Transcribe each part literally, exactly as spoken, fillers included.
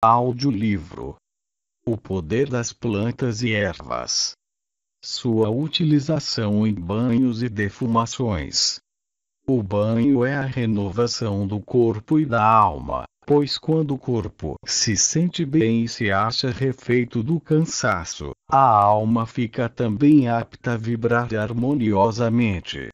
Audiolivro O Poder das Plantas e Ervas. Sua utilização em banhos e defumações. O banho é a renovação do corpo e da alma, pois quando o corpo se sente bem e se acha refeito do cansaço, a alma fica também apta a vibrar harmoniosamente.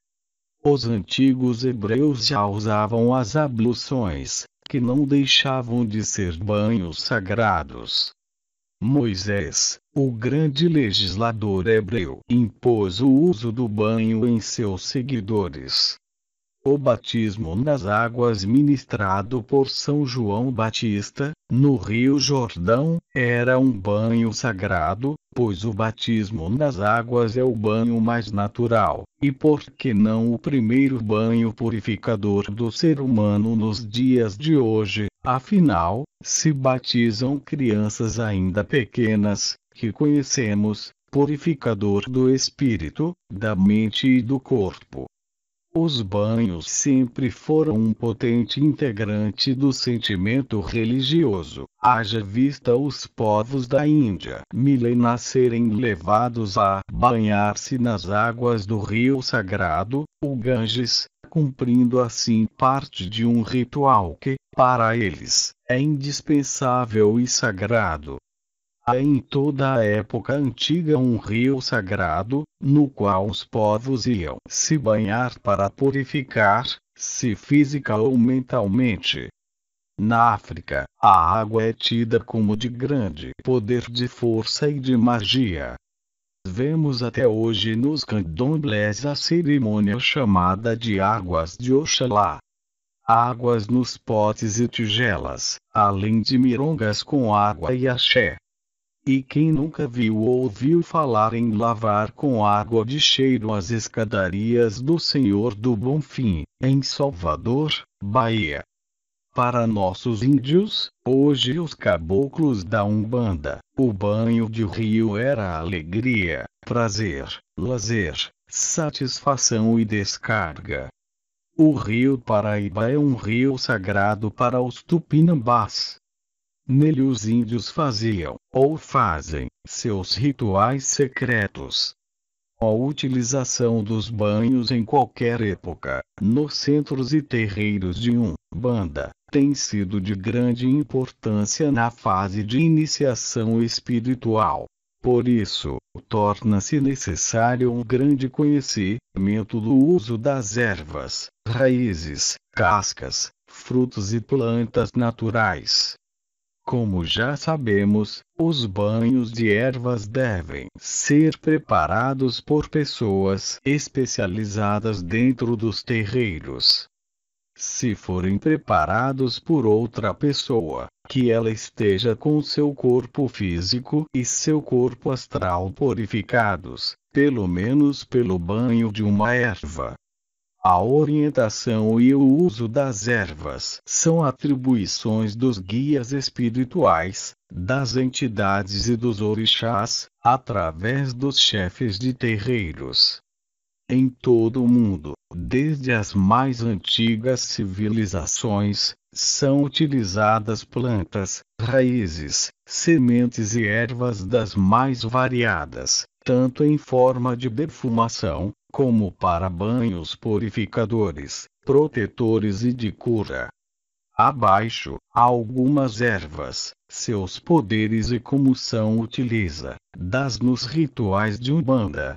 Os antigos hebreus já usavam as abluções, que não deixavam de ser banhos sagrados. Moisés, o grande legislador hebreu, impôs o uso do banho em seus seguidores. O batismo nas águas ministrado por São João Batista, no Rio Jordão, era um banho sagrado, pois o batismo nas águas é o banho mais natural, e por que não o primeiro banho purificador do ser humano nos dias de hoje? Afinal, se batizam crianças ainda pequenas, que conhecemos, purificador do espírito, da mente e do corpo. Os banhos sempre foram um potente integrante do sentimento religioso, haja vista os povos da Índia milenar serem levados a banhar-se nas águas do rio sagrado, o Ganges, cumprindo assim parte de um ritual que, para eles, é indispensável e sagrado. Há em toda a época antiga um rio sagrado, no qual os povos iam se banhar para purificar, se física ou mentalmente. Na África, a água é tida como de grande poder de força e de magia. Vemos até hoje nos candomblés a cerimônia chamada de águas de Oxalá. Águas nos potes e tigelas, além de mirongas com água e axé. E quem nunca viu ou ouviu falar em lavar com água de cheiro as escadarias do Senhor do Bonfim, em Salvador, Bahia? Para nossos índios, hoje os caboclos da Umbanda, o banho de rio era alegria, prazer, lazer, satisfação e descarga. O rio Paraíba é um rio sagrado para os tupinambás. Nele os índios faziam, ou fazem, seus rituais secretos. A utilização dos banhos em qualquer época, nos centros e terreiros de Umbanda, tem sido de grande importância na fase de iniciação espiritual. Por isso, torna-se necessário um grande conhecimento do uso das ervas, raízes, cascas, frutos e plantas naturais. Como já sabemos, os banhos de ervas devem ser preparados por pessoas especializadas dentro dos terreiros. Se forem preparados por outra pessoa, que ela esteja com seu corpo físico e seu corpo astral purificados, pelo menos pelo banho de uma erva. A orientação e o uso das ervas são atribuições dos guias espirituais, das entidades e dos orixás, através dos chefes de terreiros. Em todo o mundo, desde as mais antigas civilizações, são utilizadas plantas, raízes, sementes e ervas das mais variadas, tanto em forma de defumação, como para banhos purificadores, protetores e de cura. Abaixo, algumas ervas, seus poderes e como são utiliza, das nos rituais de Umbanda.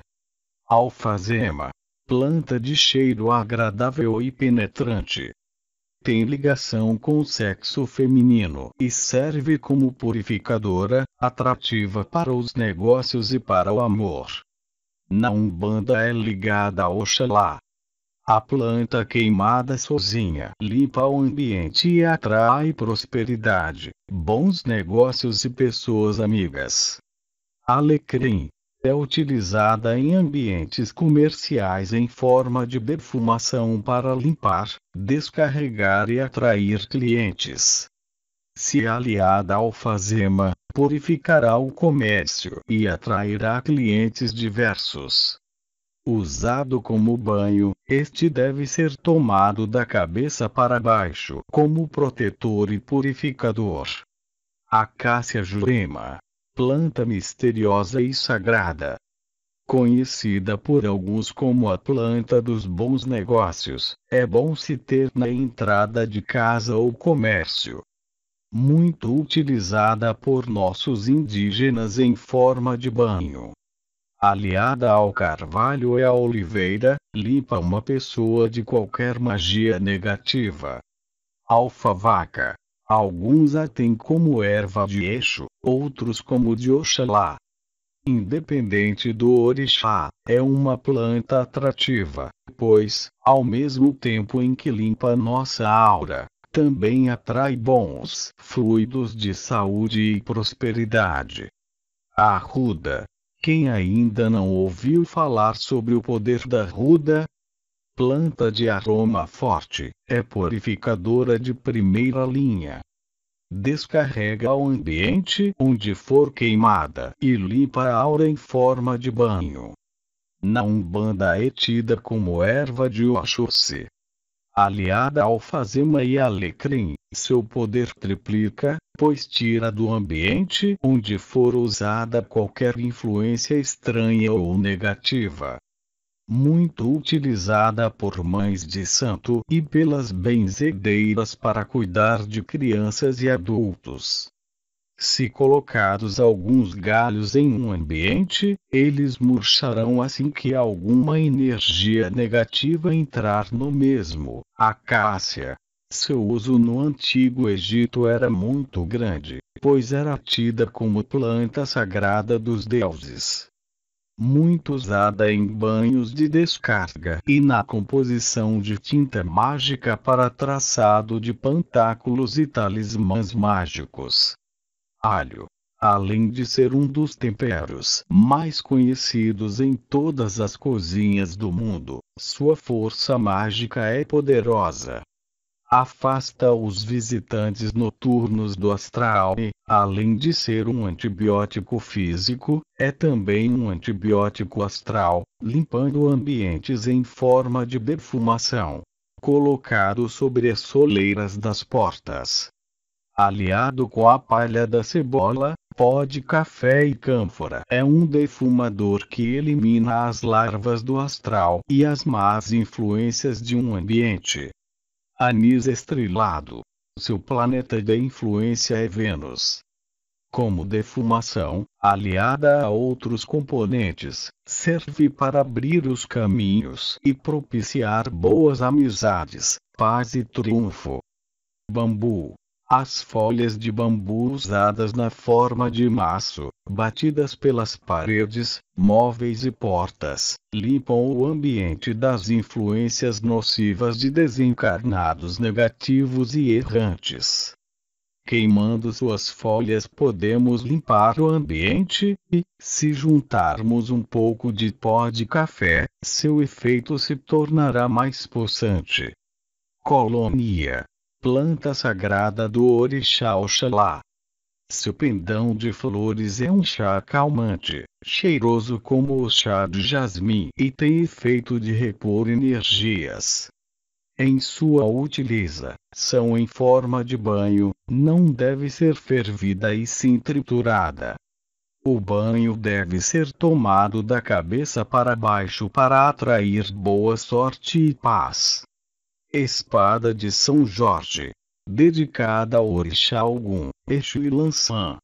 Alfazema, planta de cheiro agradável e penetrante. Tem ligação com o sexo feminino e serve como purificadora, atrativa para os negócios e para o amor. Na Umbanda é ligada a Oxalá. A planta queimada sozinha limpa o ambiente e atrai prosperidade, bons negócios e pessoas amigas. Alecrim é utilizada em ambientes comerciais em forma de defumação para limpar, descarregar e atrair clientes. Se aliada ao alfazema, purificará o comércio e atrairá clientes diversos. Usado como banho, este deve ser tomado da cabeça para baixo como protetor e purificador. Acácia jurema, planta misteriosa e sagrada, conhecida por alguns como a planta dos bons negócios, é bom se ter na entrada de casa ou comércio. Muito utilizada por nossos indígenas em forma de banho. Aliada ao carvalho e à oliveira, limpa uma pessoa de qualquer magia negativa. Alfavaca. Alguns a têm como erva de Exu, outros como de Oxalá. Independente do orixá, é uma planta atrativa, pois, ao mesmo tempo em que limpa nossa aura, também atrai bons fluidos de saúde e prosperidade. A arruda. Quem ainda não ouviu falar sobre o poder da arruda? Planta de aroma forte, é purificadora de primeira linha. Descarrega ao ambiente onde for queimada e limpa a aura em forma de banho. Na Umbanda é tida como erva de Oxóssi. Aliada ao alfazema e alecrim, seu poder triplica, pois tira do ambiente onde for usada qualquer influência estranha ou negativa. Muito utilizada por mães de santo e pelas benzedeiras para cuidar de crianças e adultos. Se colocados alguns galhos em um ambiente, eles murcharão assim que alguma energia negativa entrar no mesmo. Acácia. Seu uso no Antigo Egito era muito grande, pois era tida como planta sagrada dos deuses. Muito usada em banhos de descarga e na composição de tinta mágica para traçado de pantáculos e talismãs mágicos. Alho. Além de ser um dos temperos mais conhecidos em todas as cozinhas do mundo, sua força mágica é poderosa. Afasta os visitantes noturnos do astral e, além de ser um antibiótico físico, é também um antibiótico astral, limpando ambientes em forma de defumação, colocado sobre as soleiras das portas. Aliado com a palha da cebola, pó de café e cânfora, é um defumador que elimina as larvas do astral e as más influências de um ambiente. Anis estrelado. Seu planeta de influência é Vênus. Como defumação, aliada a outros componentes, serve para abrir os caminhos e propiciar boas amizades, paz e triunfo. Bambu. As folhas de bambu usadas na forma de maço, batidas pelas paredes, móveis e portas, limpam o ambiente das influências nocivas de desencarnados negativos e errantes. Queimando suas folhas podemos limpar o ambiente e, se juntarmos um pouco de pó de café, seu efeito se tornará mais possante. Colônia. Planta sagrada do orixá Oxalá. Seu pendão de flores é um chá calmante, cheiroso como o chá de jasmim e tem efeito de repor energias. Em sua utilização em forma de banho, não deve ser fervida e sim triturada. O banho deve ser tomado da cabeça para baixo para atrair boa sorte e paz. Espada de São Jorge. Dedicada ao orixá Ogum, Exu e Iansã.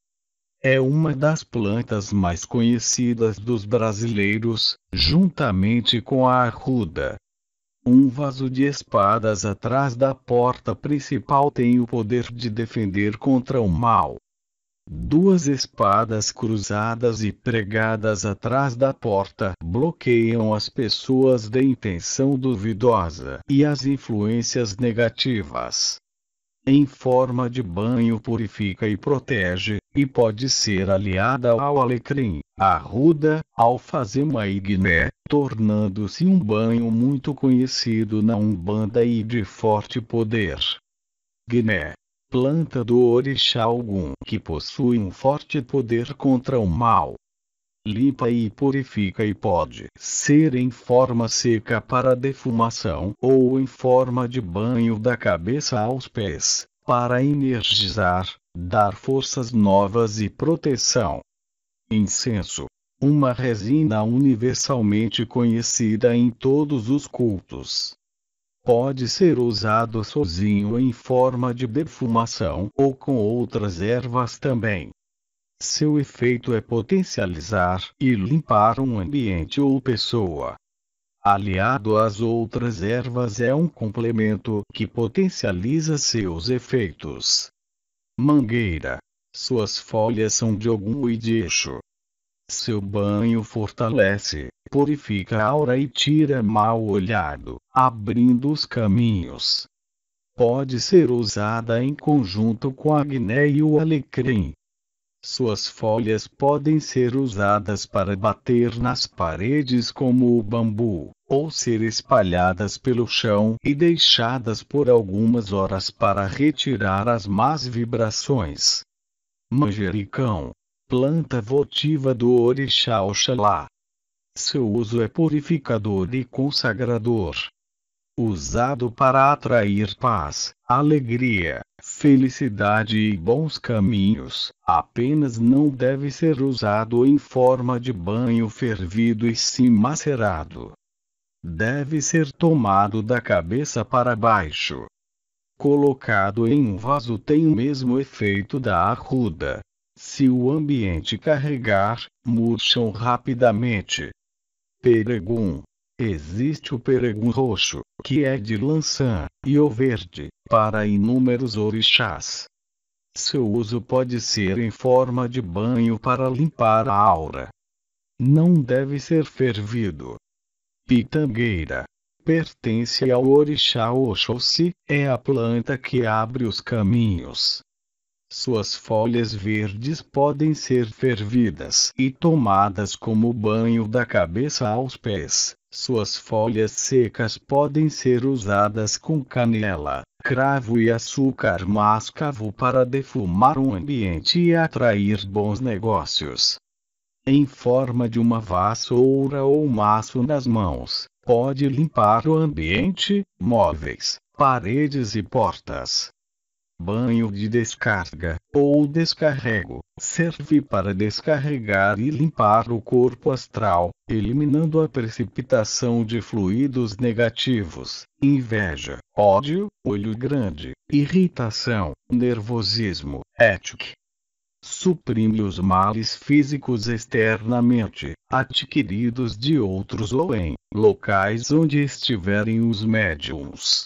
É uma das plantas mais conhecidas dos brasileiros, juntamente com a arruda. Um vaso de espadas atrás da porta principal tem o poder de defender contra o mal. Duas espadas cruzadas e pregadas atrás da porta bloqueiam as pessoas de intenção duvidosa e as influências negativas. Em forma de banho purifica e protege, e pode ser aliada ao alecrim, arruda, alfazema e guiné, tornando-se um banho muito conhecido na Umbanda e de forte poder. Guiné. Planta do orixá Ogum que possui um forte poder contra o mal. Limpa e purifica e pode ser em forma seca para defumação ou em forma de banho da cabeça aos pés, para energizar, dar forças novas e proteção. Incenso, uma resina universalmente conhecida em todos os cultos. Pode ser usado sozinho em forma de defumação ou com outras ervas também. Seu efeito é potencializar e limpar um ambiente ou pessoa. Aliado às outras ervas é um complemento que potencializa seus efeitos. Mangueira. Suas folhas são de ogum e de eixo. Seu banho fortalece, purifica a aura e tira mal olhado, abrindo os caminhos. Pode ser usada em conjunto com a guiné e o alecrim. Suas folhas podem ser usadas para bater nas paredes como o bambu, ou ser espalhadas pelo chão e deixadas por algumas horas para retirar as más vibrações. Manjericão, planta votiva do orixá Oxalá. Seu uso é purificador e consagrador. Usado para atrair paz, alegria, felicidade e bons caminhos, apenas não deve ser usado em forma de banho fervido e sim macerado. Deve ser tomado da cabeça para baixo. Colocado em um vaso tem o mesmo efeito da arruda. Se o ambiente carregar, murcham rapidamente. Peregum. Existe o peregum roxo, que é de lãçã, e o verde, para inúmeros orixás. Seu uso pode ser em forma de banho para limpar a aura. Não deve ser fervido. Pitangueira. Pertence ao orixá Oxóssi, é a planta que abre os caminhos. Suas folhas verdes podem ser fervidas e tomadas como banho da cabeça aos pés. Suas folhas secas podem ser usadas com canela, cravo e açúcar mascavo para defumar um ambiente e atrair bons negócios. Em forma de uma vassoura ou maço nas mãos, pode limpar o ambiente, móveis, paredes e portas. Banho de descarga, ou descarrego, serve para descarregar e limpar o corpo astral, eliminando a precipitação de fluidos negativos, inveja, ódio, olho grande, irritação, nervosismo, et cetera. Suprime os males físicos externamente, adquiridos de outros ou em locais onde estiverem os médiums.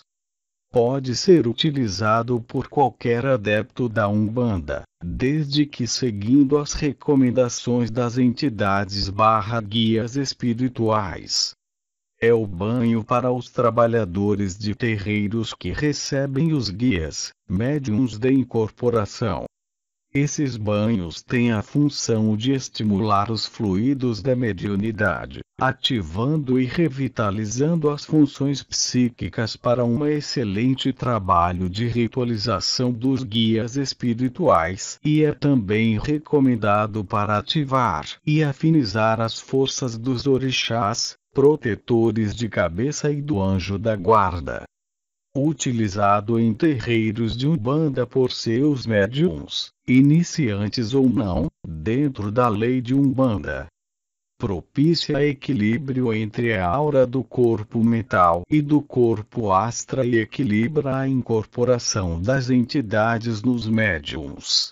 Pode ser utilizado por qualquer adepto da Umbanda, desde que seguindo as recomendações das entidades barra guias espirituais. É o banho para os trabalhadores de terreiros que recebem os guias, médiums de incorporação. Esses banhos têm a função de estimular os fluidos da mediunidade, ativando e revitalizando as funções psíquicas para um excelente trabalho de ritualização dos guias espirituais, e é também recomendado para ativar e afinizar as forças dos orixás, protetores de cabeça e do anjo da guarda. Utilizado em terreiros de Umbanda por seus médiuns, iniciantes ou não, dentro da lei de Umbanda. Propicia equilíbrio entre a aura do corpo mental e do corpo astral e equilibra a incorporação das entidades nos médiuns.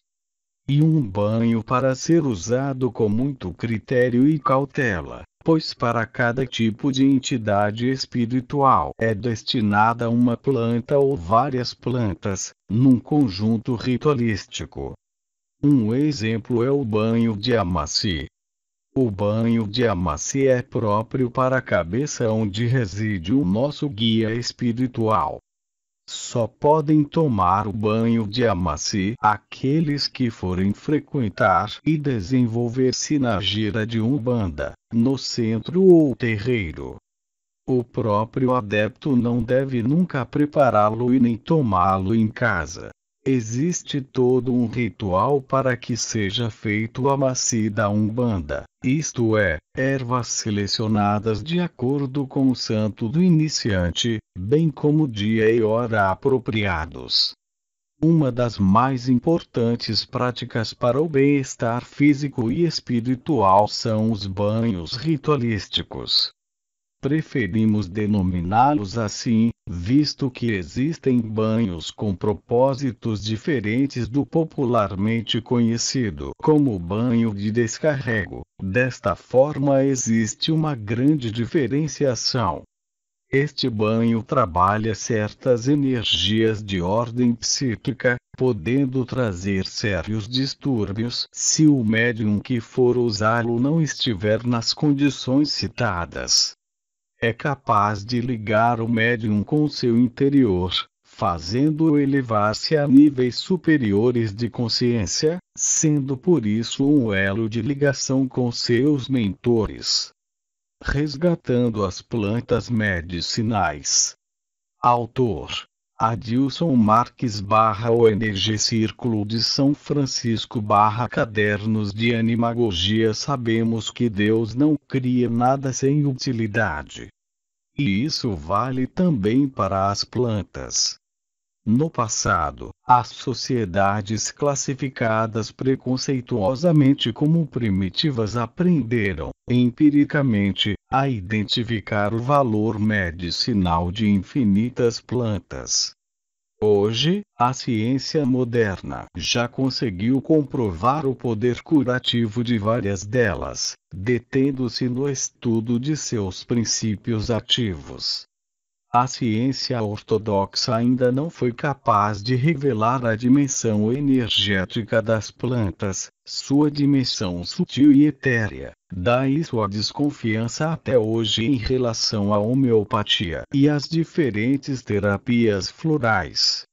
E um banho para ser usado com muito critério e cautela, pois para cada tipo de entidade espiritual é destinada uma planta ou várias plantas, num conjunto ritualístico. Um exemplo é o banho de amaci. O banho de amaci é próprio para a cabeça onde reside o nosso guia espiritual. Só podem tomar o banho de amaci aqueles que forem frequentar e desenvolver-se na gira de Umbanda, no centro ou terreiro. O próprio adepto não deve nunca prepará-lo e nem tomá-lo em casa. Existe todo um ritual para que seja feito o amaci da Umbanda, isto é, ervas selecionadas de acordo com o santo do iniciante, bem como dia e hora apropriados. Uma das mais importantes práticas para o bem-estar físico e espiritual são os banhos ritualísticos. Preferimos denominá-los assim, visto que existem banhos com propósitos diferentes do popularmente conhecido como banho de descarrego. Desta forma existe uma grande diferenciação. Este banho trabalha certas energias de ordem psíquica, podendo trazer sérios distúrbios se o médium que for usá-lo não estiver nas condições citadas. É capaz de ligar o médium com seu interior, fazendo-o elevar-se a níveis superiores de consciência, sendo por isso um elo de ligação com seus mentores, resgatando as plantas medicinais. Autor: Adilson Marques barra O N G Círculo de São Francisco barra Cadernos de Animagogia. Sabemos que Deus não cria nada sem utilidade. E isso vale também para as plantas. No passado, as sociedades classificadas preconceituosamente como primitivas aprenderam, empiricamente, a identificar o valor medicinal de infinitas plantas. Hoje, a ciência moderna já conseguiu comprovar o poder curativo de várias delas, detendo-se no estudo de seus princípios ativos. A ciência ortodoxa ainda não foi capaz de revelar a dimensão energética das plantas, sua dimensão sutil e etérea. Daí sua desconfiança até hoje em relação à homeopatia e às diferentes terapias florais.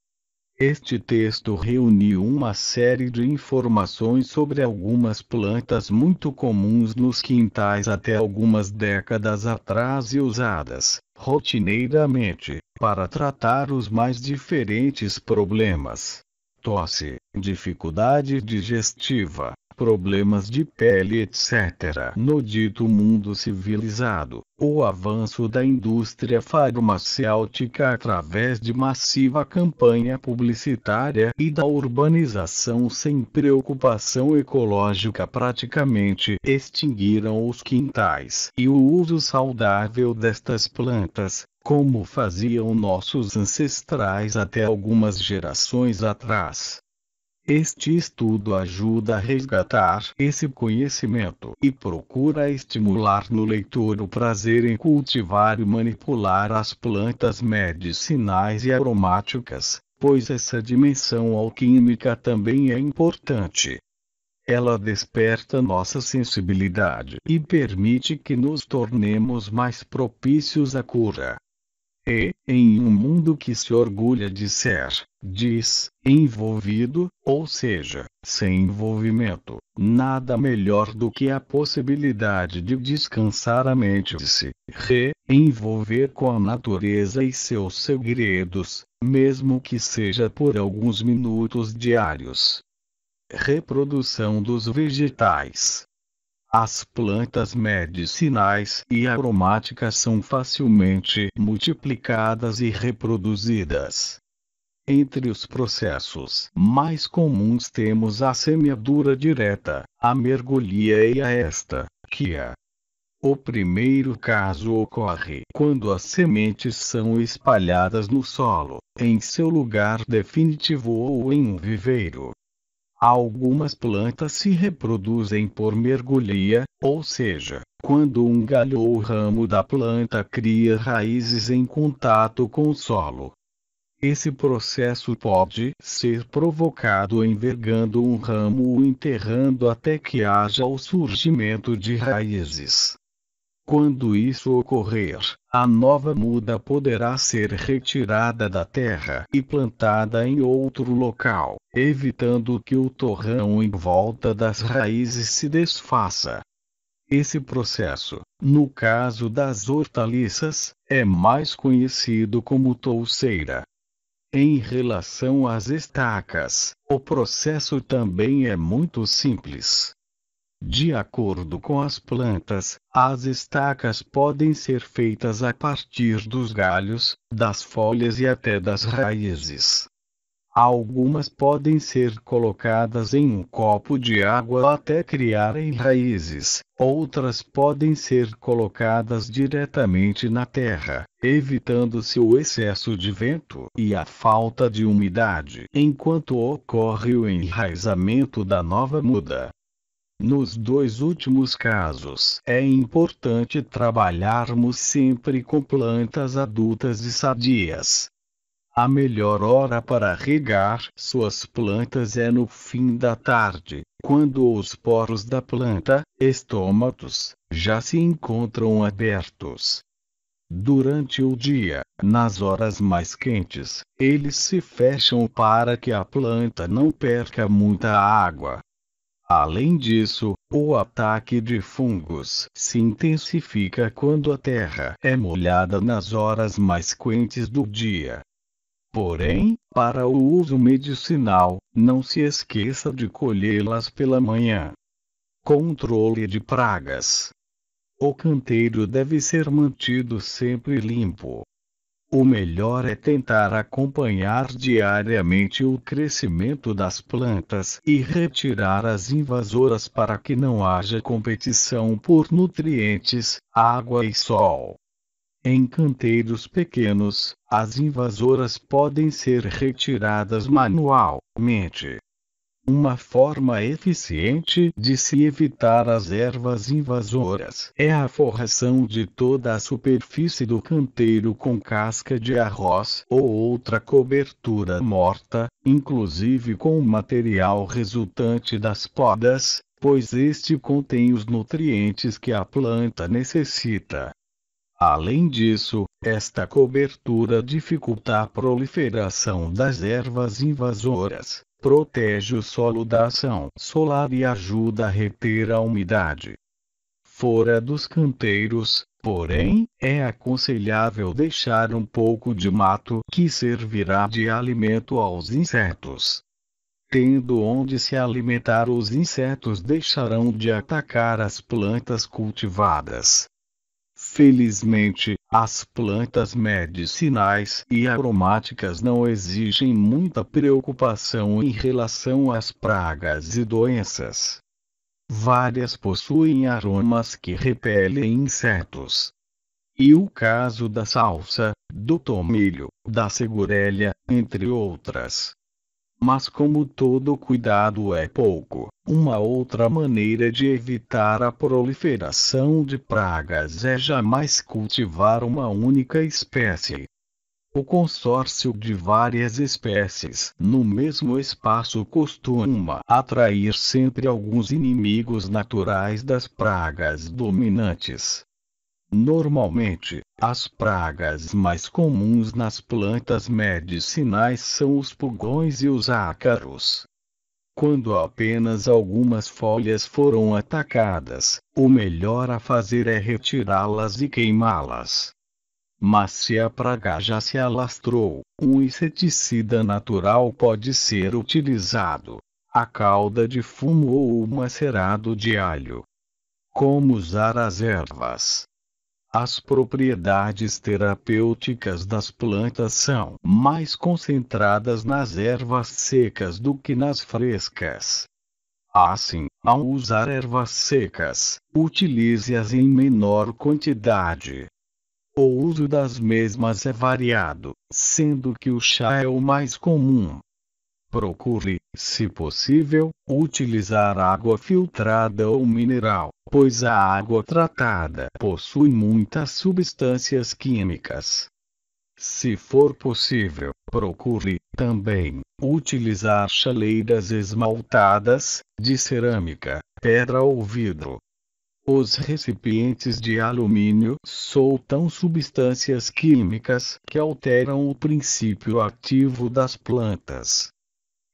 Este texto reuniu uma série de informações sobre algumas plantas muito comuns nos quintais até algumas décadas atrás e usadas, rotineiramente, para tratar os mais diferentes problemas: tosse, dificuldade digestiva, problemas de pele, etcétera. No dito mundo civilizado, o avanço da indústria farmacêutica através de massiva campanha publicitária e da urbanização sem preocupação ecológica praticamente extinguiram os quintais e o uso saudável destas plantas, como faziam nossos ancestrais até algumas gerações atrás. Este estudo ajuda a resgatar esse conhecimento e procura estimular no leitor o prazer em cultivar e manipular as plantas medicinais e aromáticas, pois essa dimensão alquímica também é importante. Ela desperta nossa sensibilidade e permite que nos tornemos mais propícios à cura. E, em um mundo que se orgulha de ser, diz, envolvido, ou seja, sem envolvimento, nada melhor do que a possibilidade de descansar a mente e se reenvolver com a natureza e seus segredos, mesmo que seja por alguns minutos diários. Reprodução dos vegetais. As plantas medicinais e aromáticas são facilmente multiplicadas e reproduzidas. Entre os processos mais comuns temos a semeadura direta, a mergulhia e a estaquia. O primeiro caso ocorre quando as sementes são espalhadas no solo, em seu lugar definitivo ou em um viveiro. Algumas plantas se reproduzem por mergulhia, ou seja, quando um galho ou ramo da planta cria raízes em contato com o solo. Esse processo pode ser provocado envergando um ramo ou enterrando até que haja o surgimento de raízes. Quando isso ocorrer, a nova muda poderá ser retirada da terra e plantada em outro local, evitando que o torrão em volta das raízes se desfaça. Esse processo, no caso das hortaliças, é mais conhecido como touceira. Em relação às estacas, o processo também é muito simples. De acordo com as plantas, as estacas podem ser feitas a partir dos galhos, das folhas e até das raízes. Algumas podem ser colocadas em um copo de água até criarem raízes, outras podem ser colocadas diretamente na terra, evitando-se o excesso de vento e a falta de umidade enquanto ocorre o enraizamento da nova muda. Nos dois últimos casos, é importante trabalharmos sempre com plantas adultas e sadias. A melhor hora para regar suas plantas é no fim da tarde, quando os poros da planta, estômatos, já se encontram abertos. Durante o dia, nas horas mais quentes, eles se fecham para que a planta não perca muita água. Além disso, o ataque de fungos se intensifica quando a terra é molhada nas horas mais quentes do dia. Porém, para o uso medicinal, não se esqueça de colhê-las pela manhã. Controle de pragas. O canteiro deve ser mantido sempre limpo. O melhor é tentar acompanhar diariamente o crescimento das plantas e retirar as invasoras para que não haja competição por nutrientes, água e sol. Em canteiros pequenos, as invasoras podem ser retiradas manualmente. Uma forma eficiente de se evitar as ervas invasoras é a forração de toda a superfície do canteiro com casca de arroz ou outra cobertura morta, inclusive com o material resultante das podas, pois este contém os nutrientes que a planta necessita. Além disso, esta cobertura dificulta a proliferação das ervas invasoras. Protege o solo da ação solar e ajuda a reter a umidade. Fora dos canteiros, porém, é aconselhável deixar um pouco de mato que servirá de alimento aos insetos. Tendo onde se alimentar, os insetos deixarão de atacar as plantas cultivadas. Felizmente, as plantas medicinais e aromáticas não exigem muita preocupação em relação às pragas e doenças. Várias possuem aromas que repelem insetos. E o caso da salsa, do tomilho, da segurelha, entre outras. Mas como todo cuidado é pouco, uma outra maneira de evitar a proliferação de pragas é jamais cultivar uma única espécie. O consórcio de várias espécies no mesmo espaço costuma atrair sempre alguns inimigos naturais das pragas dominantes. Normalmente, as pragas mais comuns nas plantas medicinais são os pulgões e os ácaros. Quando apenas algumas folhas foram atacadas, o melhor a fazer é retirá-las e queimá-las. Mas se a praga já se alastrou, um inseticida natural pode ser utilizado: a calda de fumo ou o macerado de alho. Como usar as ervas? As propriedades terapêuticas das plantas são mais concentradas nas ervas secas do que nas frescas. Assim, ao usar ervas secas, utilize-as em menor quantidade. O uso das mesmas é variado, sendo que o chá é o mais comum. Procure, se possível, utilizar água filtrada ou mineral, pois a água tratada possui muitas substâncias químicas. Se for possível, procure, também, utilizar chaleiras esmaltadas, de cerâmica, pedra ou vidro. Os recipientes de alumínio soltam substâncias químicas que alteram o princípio ativo das plantas.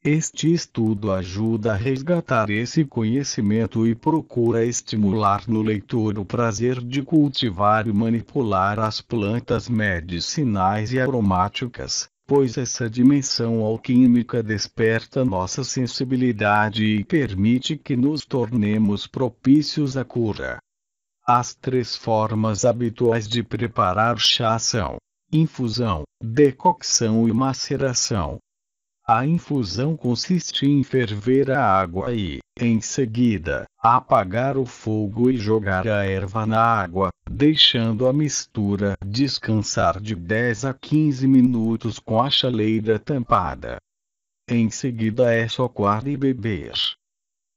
Este estudo ajuda a resgatar esse conhecimento e procura estimular no leitor o prazer de cultivar e manipular as plantas medicinais e aromáticas, pois essa dimensão alquímica desperta nossa sensibilidade e permite que nos tornemos propícios à cura. As três formas habituais de preparar chá são: infusão, decocção e maceração. A infusão consiste em ferver a água e, em seguida, apagar o fogo e jogar a erva na água, deixando a mistura descansar de dez a quinze minutos com a chaleira tampada. Em seguida é socar e beber.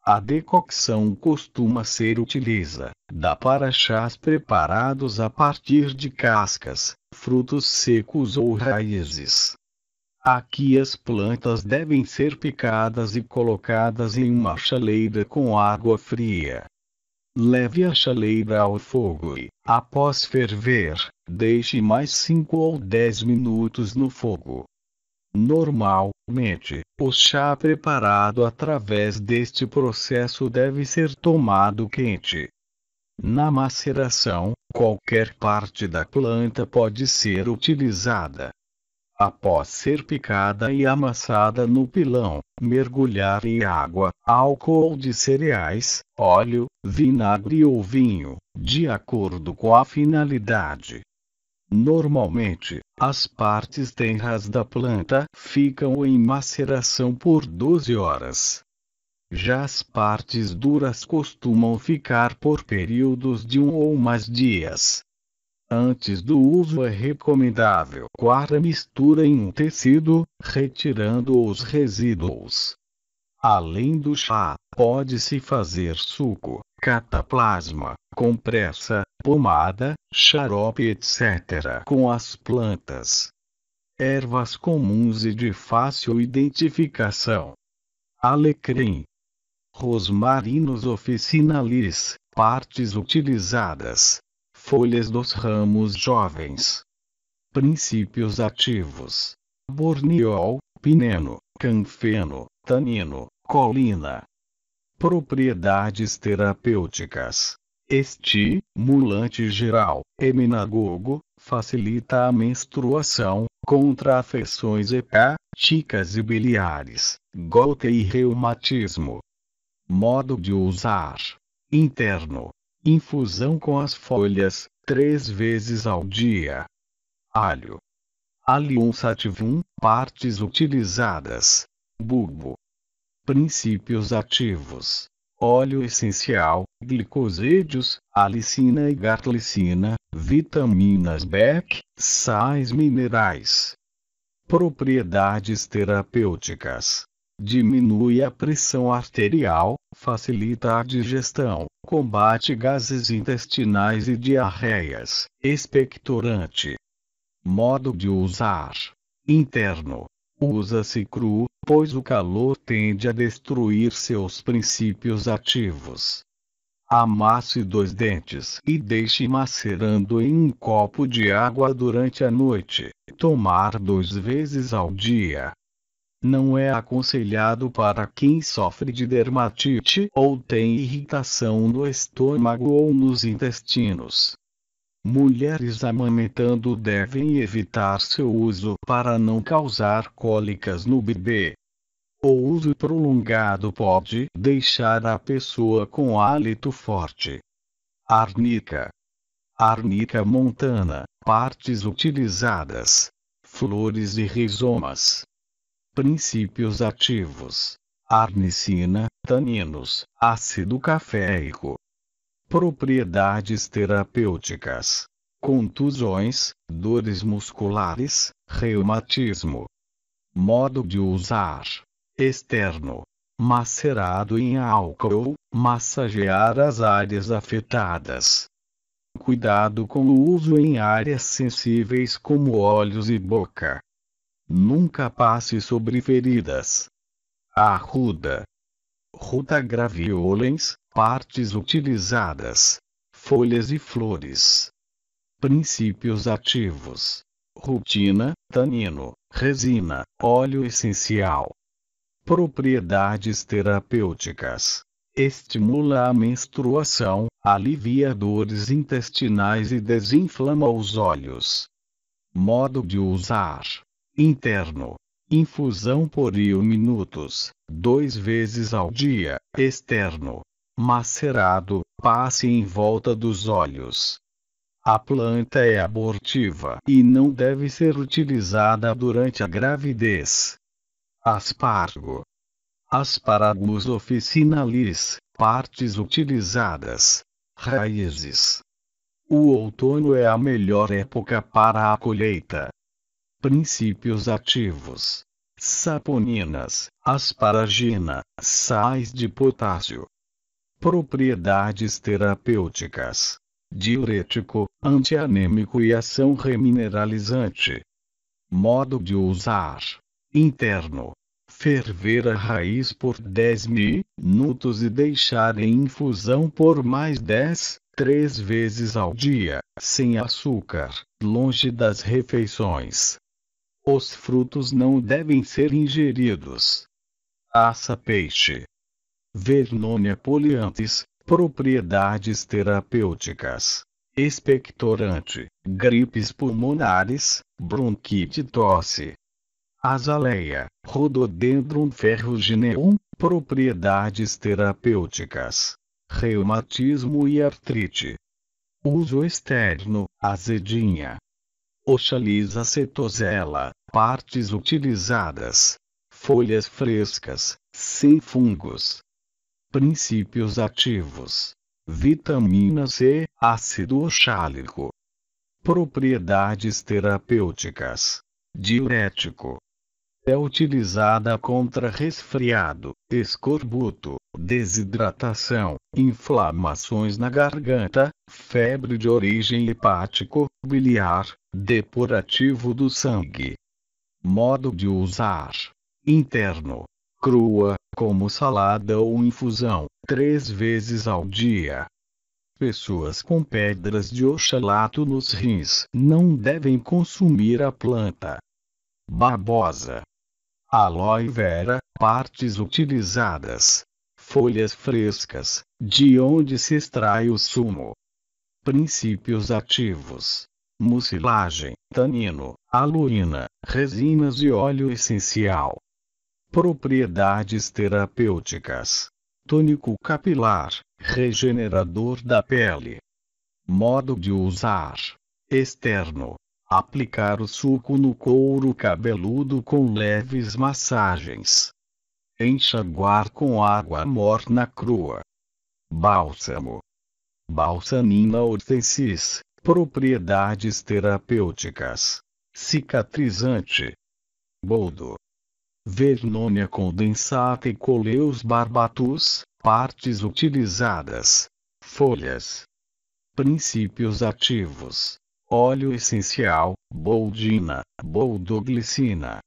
A decocção costuma ser utilizada para chás preparados a partir de cascas, frutos secos ou raízes. Aqui as plantas devem ser picadas e colocadas em uma chaleira com água fria. Leve a chaleira ao fogo e, após ferver, deixe mais cinco ou dez minutos no fogo. Normalmente, o chá preparado através deste processo deve ser tomado quente. Na maceração, qualquer parte da planta pode ser utilizada. Após ser picada e amassada no pilão, mergulhar em água, álcool de cereais, óleo, vinagre ou vinho, de acordo com a finalidade. Normalmente, as partes tenras da planta ficam em maceração por doze horas. Já as partes duras costumam ficar por períodos de um ou mais dias. Antes do uso é recomendável coar a mistura em um tecido, retirando os resíduos. Além do chá, pode-se fazer suco, cataplasma, compressa, pomada, xarope etcétera com as plantas. Ervas comuns e de fácil identificação: alecrim, rosmarinos officinalis, partes utilizadas. Folhas dos ramos jovens. Princípios ativos: borneol, pineno, canfeno, tanino, colina. Propriedades terapêuticas: estimulante geral, emenagogo, facilita a menstruação, contra afecções hepáticas e biliares, gota e reumatismo. Modo de usar: interno. Infusão com as folhas, três vezes ao dia. Alho. Allium sativum, partes utilizadas. Bulbo. Princípios ativos: óleo essencial, glicosídeos, alicina e garlicina, vitaminas B, sais minerais. Propriedades terapêuticas: diminui a pressão arterial, facilita a digestão, combate gases intestinais e diarreias, expectorante. Modo de usar: interno. Usa-se cru, pois o calor tende a destruir seus princípios ativos. Amasse dois dentes e deixe macerando em um copo de água durante a noite, tomar duas vezes ao dia. Não é aconselhado para quem sofre de dermatite ou tem irritação no estômago ou nos intestinos. Mulheres amamentando devem evitar seu uso para não causar cólicas no bebê. O uso prolongado pode deixar a pessoa com hálito forte. Arnica. Arnica montana, partes utilizadas. Flores e rizomas. Princípios ativos: arnicina, taninos, ácido caféico. Propriedades terapêuticas: contusões, dores musculares, reumatismo. Modo de usar: externo. Macerado em álcool, massagear as áreas afetadas. Cuidado com o uso em áreas sensíveis como olhos e boca. Nunca passe sobre feridas. Arruda. Ruta graveolens, partes utilizadas. Folhas e flores. Princípios ativos: rutina, tanino, resina, óleo essencial. Propriedades terapêuticas: estimula a menstruação, alivia dores intestinais e desinflama os olhos. Modo de usar: interno. Infusão por um minutos, duas vezes ao dia. Externo. Macerado, passe em volta dos olhos. A planta é abortiva e não deve ser utilizada durante a gravidez. Aspargo. Asparagus officinalis, partes utilizadas. Raízes. O outono é a melhor época para a colheita. Princípios ativos. Saponinas, asparagina, sais de potássio. Propriedades terapêuticas. Diurético, antianêmico e ação remineralizante. Modo de usar. Interno. Ferver a raiz por dez minutos e deixar em infusão por mais dez, três vezes ao dia, sem açúcar, longe das refeições. Os frutos não devem ser ingeridos. Aça-peixe. Vernonia poliantis, propriedades terapêuticas. Expectorante, gripes pulmonares, bronquite, tosse. Azaleia, Rhododendron ferrugineum, propriedades terapêuticas. Reumatismo e artrite. Uso externo, azedinha. Oxalis cetosella, partes utilizadas. Folhas frescas, sem fungos. Princípios ativos. Vitamina C, ácido oxálico. Propriedades terapêuticas. Diurético. É utilizada contra resfriado, escorbuto, desidratação, inflamações na garganta, febre de origem hepático, biliar, depurativo do sangue. Modo de usar. Interno. Crua, como salada ou infusão, três vezes ao dia. Pessoas com pedras de oxalato nos rins não devem consumir a planta. Babosa. Aloe vera, partes utilizadas. Folhas frescas, de onde se extrai o sumo. Princípios ativos. Mucilagem, tanino, aloína, resinas e óleo essencial. Propriedades terapêuticas. Tônico capilar, regenerador da pele. Modo de usar. Externo. Aplicar o suco no couro cabeludo com leves massagens. Enxaguar com água morna crua. Bálsamo. Balsanina hortensis, propriedades terapêuticas. Cicatrizante. Boldo. Vernonia condensata e Coleus barbatus, partes utilizadas. Folhas. Princípios ativos. Óleo essencial, boldina, boldoglicina.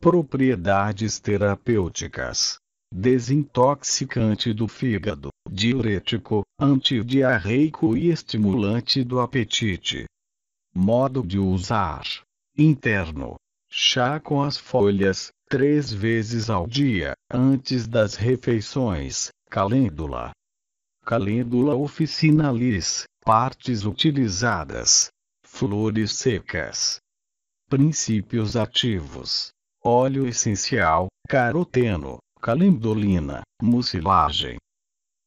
Propriedades terapêuticas. Desintoxicante do fígado, diurético, antidiarreico e estimulante do apetite. Modo de usar. Interno. Chá com as folhas, três vezes ao dia, antes das refeições. Calêndula. Calêndula officinalis, partes utilizadas. Flores secas. Princípios ativos. Óleo essencial, caroteno, calendulina, mucilagem.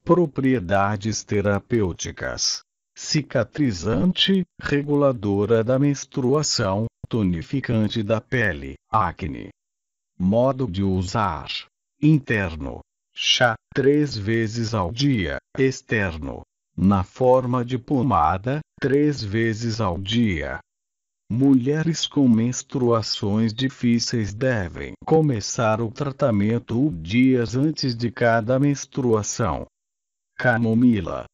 Propriedades terapêuticas. Cicatrizante, reguladora da menstruação, tonificante da pele, acne. Modo de usar. Interno. Chá, três vezes ao dia. Externo. Na forma de pomada, três vezes ao dia. Mulheres com menstruações difíceis devem começar o tratamento dias antes de cada menstruação. Camomila.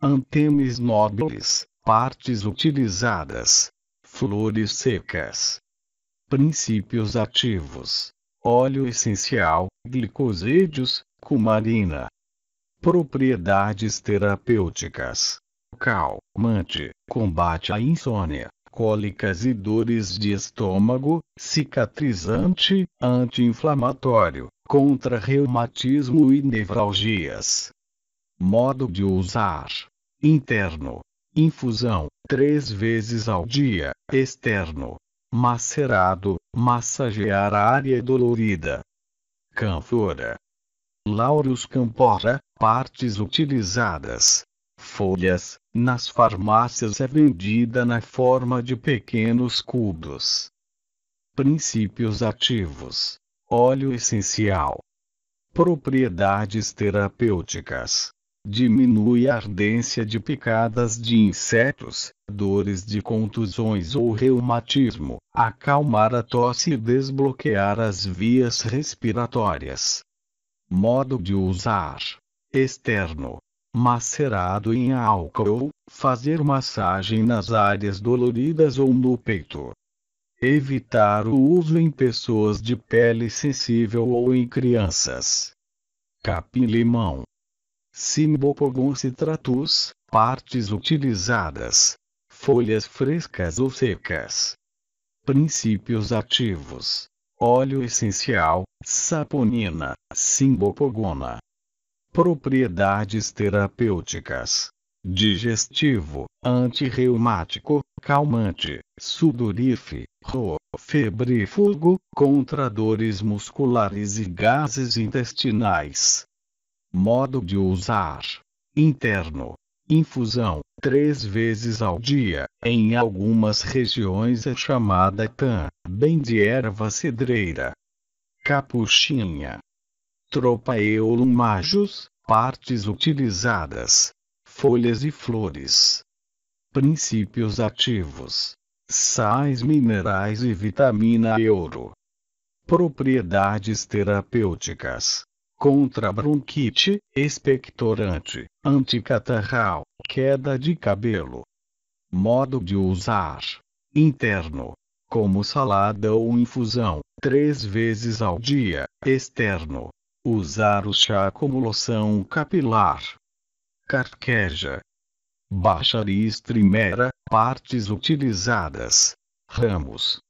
Antemes nobres, partes utilizadas. Flores secas. Princípios ativos. Óleo essencial, glicosídeos, cumarina. Propriedades terapêuticas. Calmante, combate a insônia, cólicas e dores de estômago, cicatrizante, anti-inflamatório, contra reumatismo e nevralgias. Modo de usar. Interno. Infusão, três vezes ao dia. Externo. Macerado, massagear a área dolorida. Cânfora. Laurus camphora, partes utilizadas. Folhas, nas farmácias é vendida na forma de pequenos cubos. Princípios ativos. Óleo essencial. Propriedades terapêuticas. Diminui a ardência de picadas de insetos, dores de contusões ou reumatismo, acalmar a tosse e desbloquear as vias respiratórias. Modo de usar: externo, macerado em álcool, fazer massagem nas áreas doloridas ou no peito. Evitar o uso em pessoas de pele sensível ou em crianças. Capim-limão. Cimbopogon citratus, partes utilizadas. Folhas frescas ou secas. Princípios ativos. Óleo essencial, saponina, cimbopogona. Propriedades terapêuticas. Digestivo, antirreumático, calmante, sudorífero, febrífugo, contra dores musculares e gases intestinais. Modo de usar: interno. Infusão, três vezes ao dia, em algumas regiões é chamada também de erva cedreira. Capuchinha. Tropaeolum majus, partes utilizadas. Folhas e flores. Princípios ativos. Sais minerais e vitamina euro. Propriedades terapêuticas. Contra bronquite, expectorante, anticatarral, queda de cabelo. Modo de usar: interno, como salada ou infusão, três vezes ao dia; externo, usar o chá como loção capilar. Carqueja. Baccharis trimera, partes utilizadas. Ramos.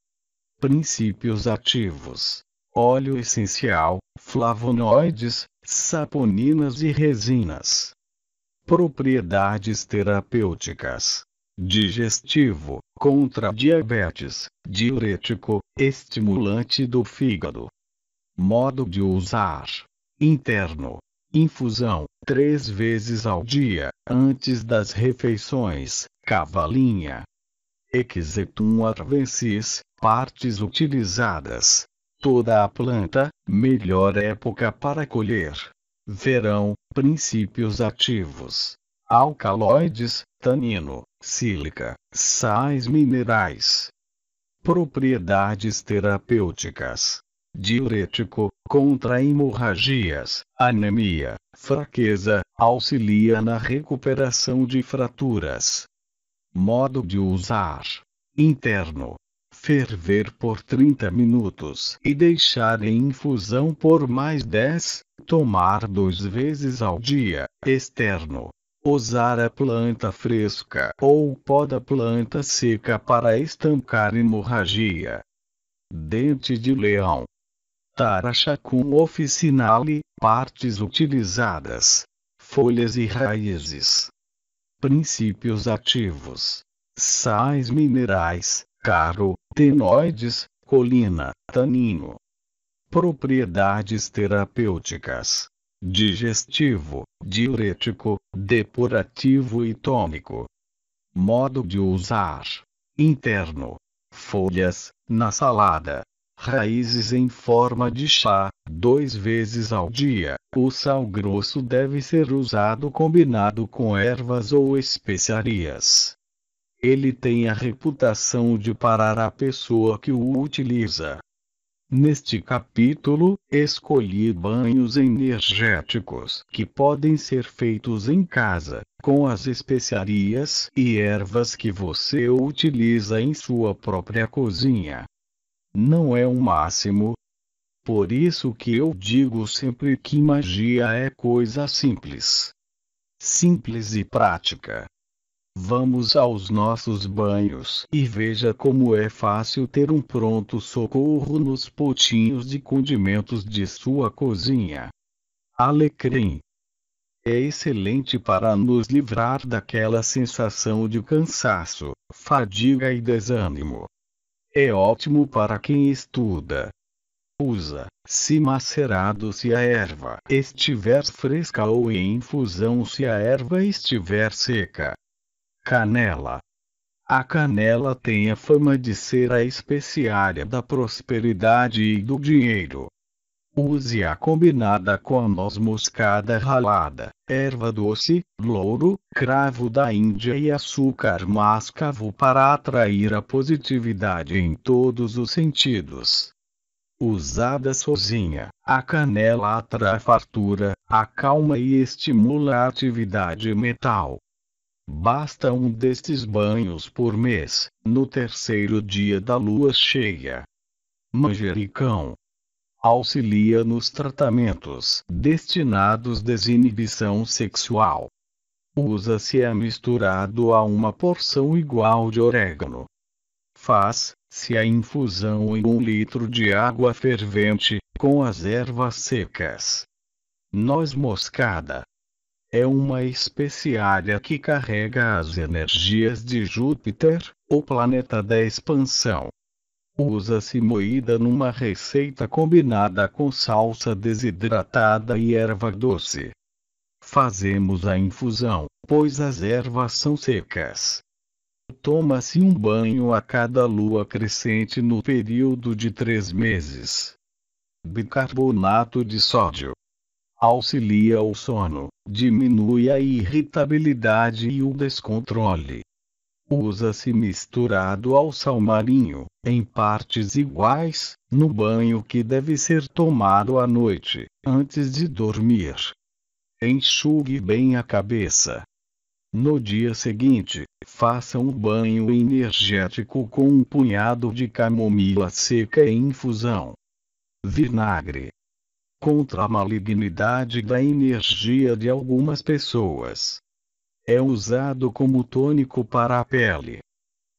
Princípios ativos. Óleo essencial, flavonoides, saponinas e resinas. Propriedades terapêuticas. Digestivo, contra diabetes, diurético, estimulante do fígado. Modo de usar: interno. Infusão, três vezes ao dia, antes das refeições, cavalinha. Equisetum arvensis, partes utilizadas. Toda a planta, melhor época para colher. Verão, princípios ativos. Alcaloides, tanino, sílica, sais minerais. Propriedades terapêuticas. Diurético, contra hemorragias, anemia, fraqueza, auxilia na recuperação de fraturas. Modo de usar: interno. Ferver por trinta minutos e deixar em infusão por mais dez, tomar duas vezes ao dia; externo, usar a planta fresca ou o pó da planta seca para estancar hemorragia. Dente de leão. Tarachacum officinale, partes utilizadas. Folhas e raízes. Princípios ativos. Sais minerais. Caro, tenoides, colina, tanino. Propriedades terapêuticas. Digestivo, diurético, depurativo e tônico. Modo de usar: interno. Folhas, na salada. Raízes em forma de chá, dois vezes ao dia. O sal grosso deve ser usado combinado com ervas ou especiarias. Ele tem a reputação de parar a pessoa que o utiliza. Neste capítulo, escolhi banhos energéticos que podem ser feitos em casa, com as especiarias e ervas que você utiliza em sua própria cozinha. Não é um máximo? Por isso que eu digo sempre que magia é coisa simples. Simples e prática. Vamos aos nossos banhos e veja como é fácil ter um pronto-socorro nos potinhos de condimentos de sua cozinha. Alecrim. É excelente para nos livrar daquela sensação de cansaço, fadiga e desânimo. É ótimo para quem estuda. Usa, se macerado se a erva estiver fresca ou em infusão se a erva estiver seca. Canela. A canela tem a fama de ser a especiária da prosperidade e do dinheiro. Use-a combinada com a noz moscada ralada, erva doce, louro, cravo da Índia e açúcar mascavo para atrair a positividade em todos os sentidos. Usada sozinha, a canela atrai fartura, acalma e estimula a atividade mental. Basta um destes banhos por mês, no terceiro dia da lua cheia. Manjericão. Auxilia nos tratamentos destinados à desinibição sexual. Usa-se a misturado a uma porção igual de orégano. Faz-se a infusão em um litro de água fervente, com as ervas secas. Noz moscada. É uma especiaria que carrega as energias de Júpiter, o planeta da expansão. Usa-se moída numa receita combinada com salsa desidratada e erva doce. Fazemos a infusão, pois as ervas são secas. Toma-se um banho a cada lua crescente no período de três meses. Bicarbonato de sódio. Auxilia o sono, diminui a irritabilidade e o descontrole. Usa-se misturado ao sal marinho, em partes iguais, no banho que deve ser tomado à noite, antes de dormir. Enxugue bem a cabeça. No dia seguinte, faça um banho energético com um punhado de camomila seca em infusão. Vinagre. Contra a malignidade da energia de algumas pessoas. É usado como tônico para a pele.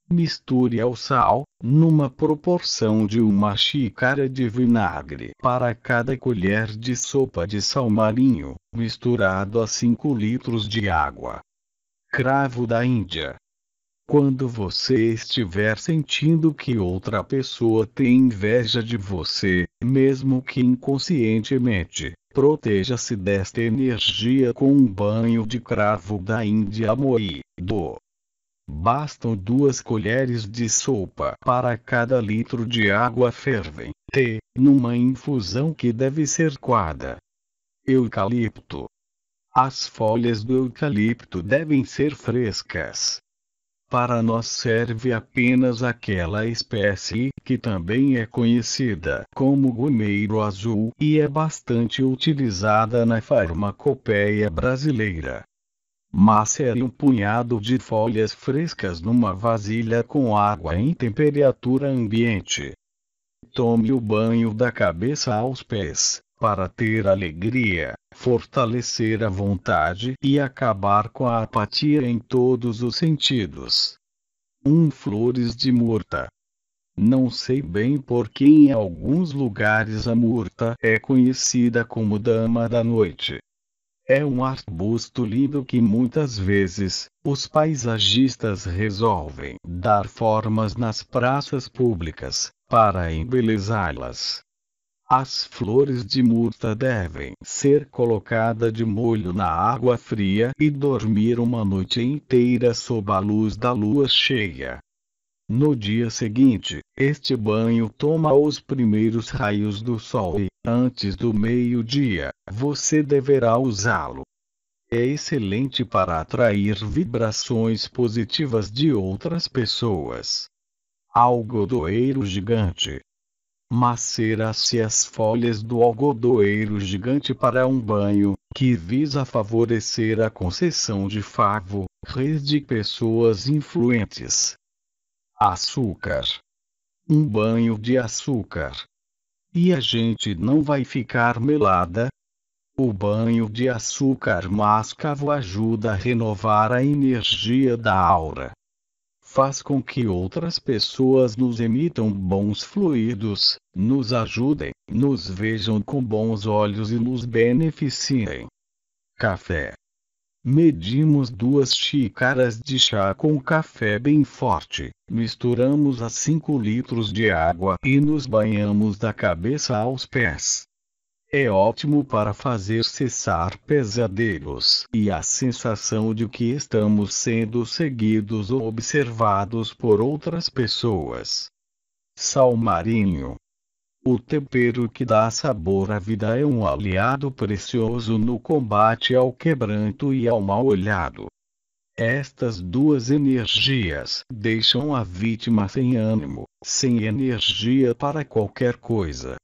Misture ao sal, numa proporção de uma xícara de vinagre para cada colher de sopa de sal marinho, misturado a cinco litros de água. Cravo da Índia. Quando você estiver sentindo que outra pessoa tem inveja de você, mesmo que inconscientemente, proteja-se desta energia com um banho de cravo da Índia moído. Bastam duas colheres de sopa para cada litro de água fervente, numa infusão que deve ser coada. Eucalipto. As folhas do eucalipto devem ser frescas. Para nós serve apenas aquela espécie que também é conhecida como gomeiro azul e é bastante utilizada na farmacopeia brasileira. Macere um punhado de folhas frescas numa vasilha com água em temperatura ambiente. Tome o banho da cabeça aos pés, para ter alegria, fortalecer a vontade e acabar com a apatia em todos os sentidos. um Flores de murta. Não sei bem por que em alguns lugares a murta é conhecida como dama da noite. É um arbusto lindo que muitas vezes, os paisagistas resolvem dar formas nas praças públicas, para embelezá-las. As flores de murta devem ser colocadas de molho na água fria e dormir uma noite inteira sob a luz da lua cheia. No dia seguinte, este banho toma os primeiros raios do sol e, antes do meio-dia, você deverá usá-lo. É excelente para atrair vibrações positivas de outras pessoas. Algodoeiro gigante. Macera-se as folhas do algodoeiro gigante para um banho, que visa favorecer a concessão de favo, reis de pessoas influentes. Açúcar. Um banho de açúcar. E a gente não vai ficar melada? O banho de açúcar mascavo ajuda a renovar a energia da aura. Faz com que outras pessoas nos emitam bons fluidos, nos ajudem, nos vejam com bons olhos e nos beneficiem. Café. Medimos duas xícaras de chá com café bem forte, misturamos a cinco litros de água e nos banhamos da cabeça aos pés. É ótimo para fazer cessar pesadelos e a sensação de que estamos sendo seguidos ou observados por outras pessoas. Sal marinho. O tempero que dá sabor à vida é um aliado precioso no combate ao quebranto e ao mal-olhado. Estas duas energias deixam a vítima sem ânimo, sem energia para qualquer coisa.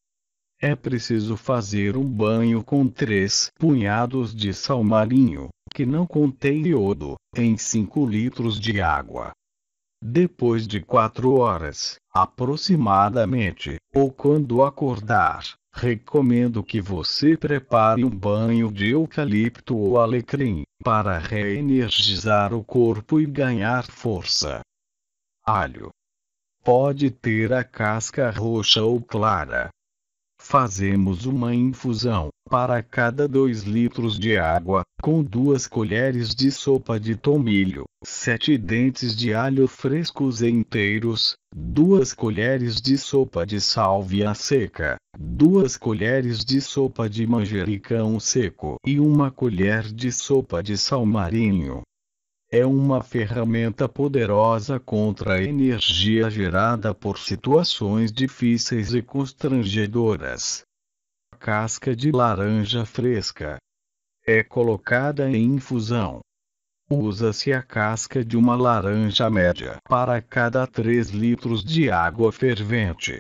É preciso fazer um banho com três punhados de sal marinho, que não contém iodo, em cinco litros de água. Depois de quatro horas, aproximadamente, ou quando acordar, recomendo que você prepare um banho de eucalipto ou alecrim, para reenergizar o corpo e ganhar força. Alho. Pode ter a casca roxa ou clara. Fazemos uma infusão, para cada dois litros de água, com duas colheres de sopa de tomilho, sete dentes de alho frescos inteiros, duas colheres de sopa de sálvia seca, duas colheres de sopa de manjericão seco e uma colher de sopa de sal marinho. É uma ferramenta poderosa contra a energia gerada por situações difíceis e constrangedoras. Casca de laranja fresca. É colocada em infusão. Usa-se a casca de uma laranja média para cada três litros de água fervente.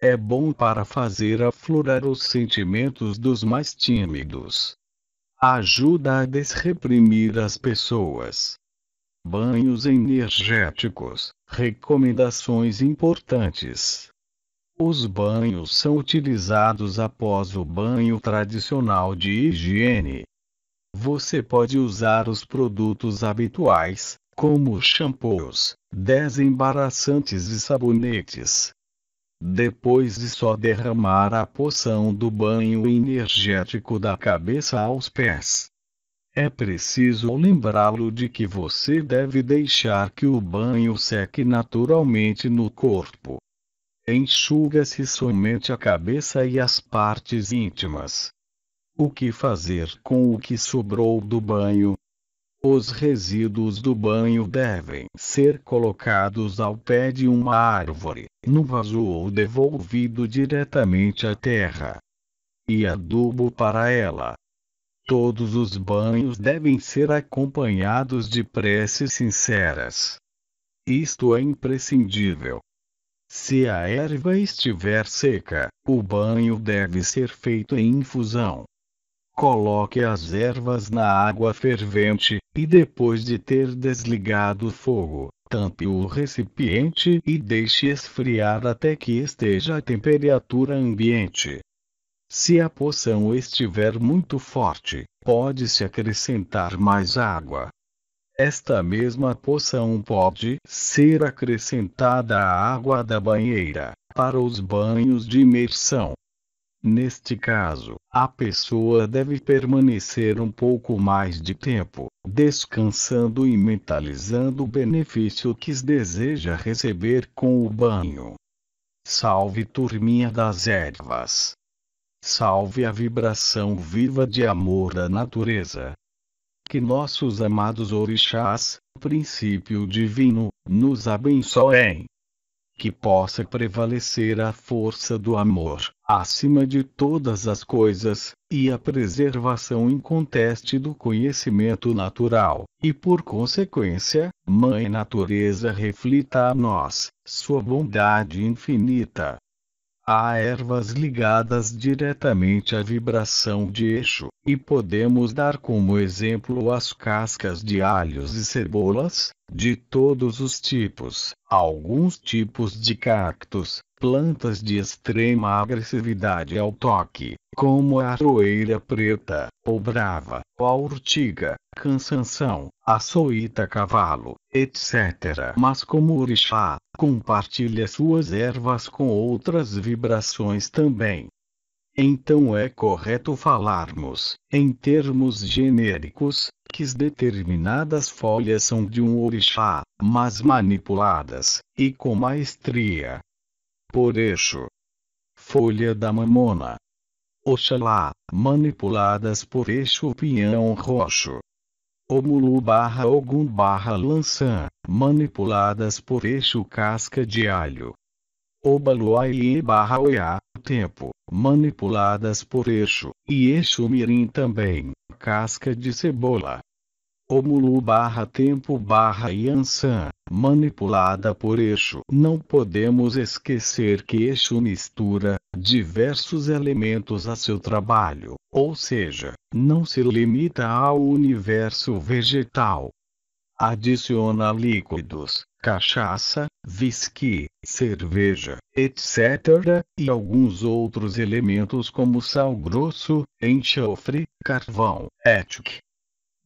É bom para fazer aflorar os sentimentos dos mais tímidos. Ajuda a desreprimir as pessoas. Banhos energéticos, recomendações importantes. Os banhos são utilizados após o banho tradicional de higiene. Você pode usar os produtos habituais, como shampoos, desembaraçantes e sabonetes. Depois de só derramar a poção do banho energético da cabeça aos pés. É preciso lembrá-lo de que você deve deixar que o banho seque naturalmente no corpo. Enxuga-se somente a cabeça e as partes íntimas. O que fazer com o que sobrou do banho? Os resíduos do banho devem ser colocados ao pé de uma árvore, num vaso ou devolvido diretamente à terra. E adubo para ela. Todos os banhos devem ser acompanhados de preces sinceras. Isto é imprescindível. Se a erva estiver seca, o banho deve ser feito em infusão. Coloque as ervas na água fervente, e depois de ter desligado o fogo, tampe o recipiente e deixe esfriar até que esteja a temperatura ambiente. Se a poção estiver muito forte, pode-se acrescentar mais água. Esta mesma poção pode ser acrescentada à água da banheira, para os banhos de imersão. Neste caso, a pessoa deve permanecer um pouco mais de tempo, descansando e mentalizando o benefício que deseja receber com o banho. Salve turminha das ervas! Salve a vibração viva de amor à natureza! Que nossos amados orixás, princípio divino, nos abençoem! Que possa prevalecer a força do amor, acima de todas as coisas, e a preservação inconteste do conhecimento natural, e por consequência, Mãe Natureza reflita a nós, sua bondade infinita. Há ervas ligadas diretamente à vibração de eixo, e podemos dar como exemplo as cascas de alhos e cebolas, de todos os tipos, alguns tipos de cactos, plantas de extrema agressividade ao toque, como a aroeira preta, ou brava, ou a urtiga, cansanção, a soíta-cavalo, etcétera. Mas como o orixá, compartilha suas ervas com outras vibrações também. Então é correto falarmos, em termos genéricos, que determinadas folhas são de um orixá, mas manipuladas, e com maestria. Por eixo. Folha da mamona. Oxalá, manipuladas por eixo pinhão roxo. Omulu barra ogum barra lançã, manipuladas por eixo casca de alho. Obaluaiê barra Oiá, tempo, manipuladas por Exu, e Exu Mirim também, casca de cebola. Omulu barra tempo barra Iansã, manipulada por Exu. Não podemos esquecer que Exu mistura diversos elementos a seu trabalho, ou seja, não se limita ao universo vegetal. Adiciona líquidos, cachaça, whisky, cerveja, etcétera, e alguns outros elementos como sal grosso, enxofre, carvão, etcétera.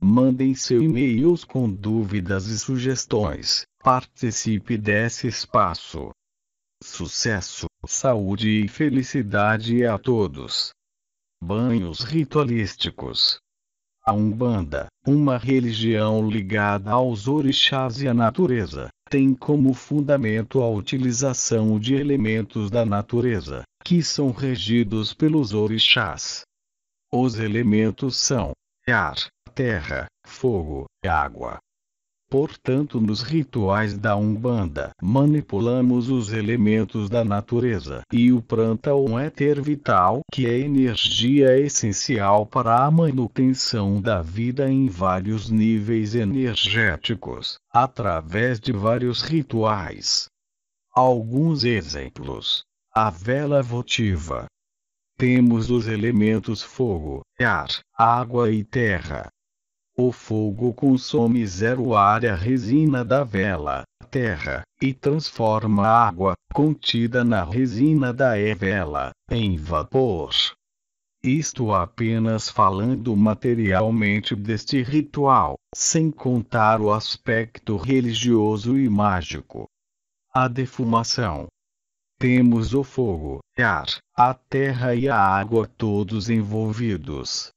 Mandem seus e-mails com dúvidas e sugestões, participe desse espaço. Sucesso, saúde e felicidade a todos. Banhos ritualísticos. A Umbanda, uma religião ligada aos orixás e à natureza, tem como fundamento a utilização de elementos da natureza, que são regidos pelos orixás. Os elementos são ar, terra, fogo e água. Portanto, nos rituais da Umbanda, manipulamos os elementos da natureza. E o pranta é um éter vital que é energia essencial para a manutenção da vida em vários níveis energéticos, através de vários rituais. Alguns exemplos. A vela votiva. Temos os elementos fogo, ar, água e terra. O fogo consome zero área resina da vela, terra, e transforma a água, contida na resina da e-vela, em vapor. Isto apenas falando materialmente deste ritual, sem contar o aspecto religioso e mágico. A defumação. Temos o fogo, ar, a terra e a água todos envolvidos.